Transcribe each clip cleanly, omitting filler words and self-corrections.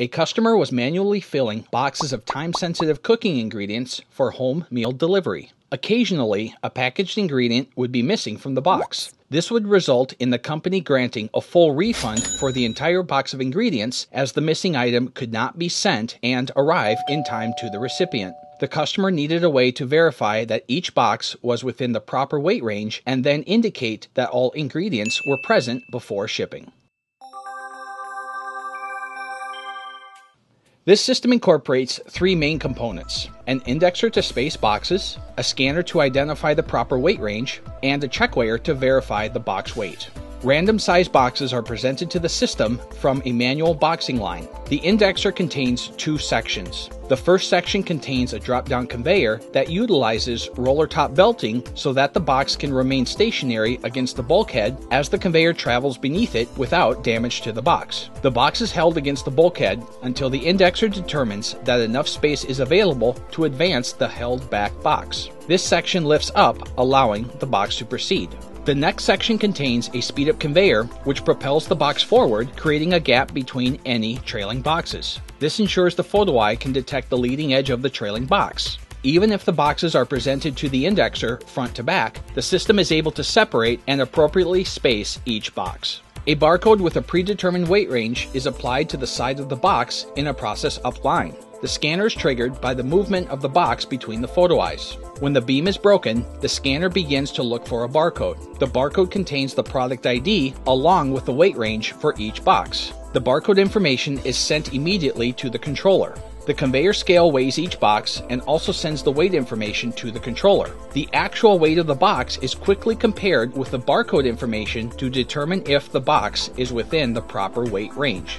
A customer was manually filling boxes of time-sensitive cooking ingredients for home meal delivery. Occasionally, a packaged ingredient would be missing from the box. This would result in the company granting a full refund for the entire box of ingredients, as the missing item could not be sent and arrive in time to the recipient. The customer needed a way to verify that each box was within the proper weight range and then indicate that all ingredients were present before shipping. This system incorporates three main components: an indexer to space boxes, a scanner to identify the proper weight range, and a checkweigher to verify the box weight. Random size boxes are presented to the system from a manual boxing line. The indexer contains two sections. The first section contains a drop-down conveyor that utilizes roller top belting so that the box can remain stationary against the bulkhead as the conveyor travels beneath it without damage to the box. The box is held against the bulkhead until the indexer determines that enough space is available to advance the held back box. This section lifts up, allowing the box to proceed. The next section contains a speed-up conveyor, which propels the box forward, creating a gap between any trailing boxes. This ensures the photo eye can detect the leading edge of the trailing box. Even if the boxes are presented to the indexer front to back, the system is able to separate and appropriately space each box. A barcode with a predetermined weight range is applied to the side of the box in a process up line. The scanner is triggered by the movement of the box between the photo eyes. When the beam is broken, the scanner begins to look for a barcode. The barcode contains the product ID along with the weight range for each box. The barcode information is sent immediately to the controller. The conveyor scale weighs each box and also sends the weight information to the controller. The actual weight of the box is quickly compared with the barcode information to determine if the box is within the proper weight range.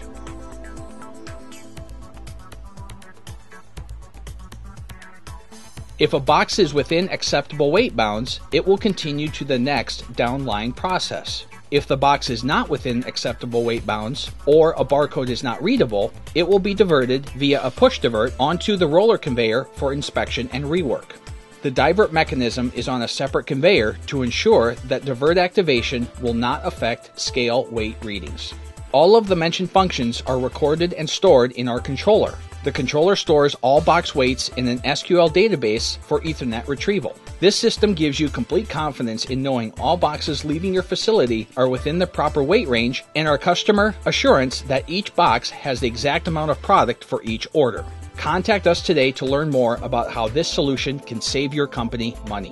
If a box is within acceptable weight bounds, it will continue to the next downline process. If the box is not within acceptable weight bounds, or a barcode is not readable, it will be diverted via a push divert onto the roller conveyor for inspection and rework. The divert mechanism is on a separate conveyor to ensure that divert activation will not affect scale weight readings. All of the mentioned functions are recorded and stored in our controller. The controller stores all box weights in an SQL database for Ethernet retrieval. This system gives you complete confidence in knowing all boxes leaving your facility are within the proper weight range, and our customer assurance that each box has the exact amount of product for each order. Contact us today to learn more about how this solution can save your company money.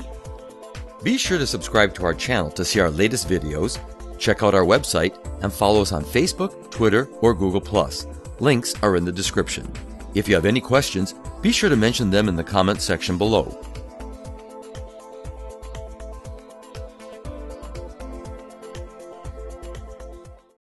Be sure to subscribe to our channel to see our latest videos, check out our website, and follow us on Facebook, Twitter, or Google+. Links are in the description. If you have any questions, be sure to mention them in the comments section below.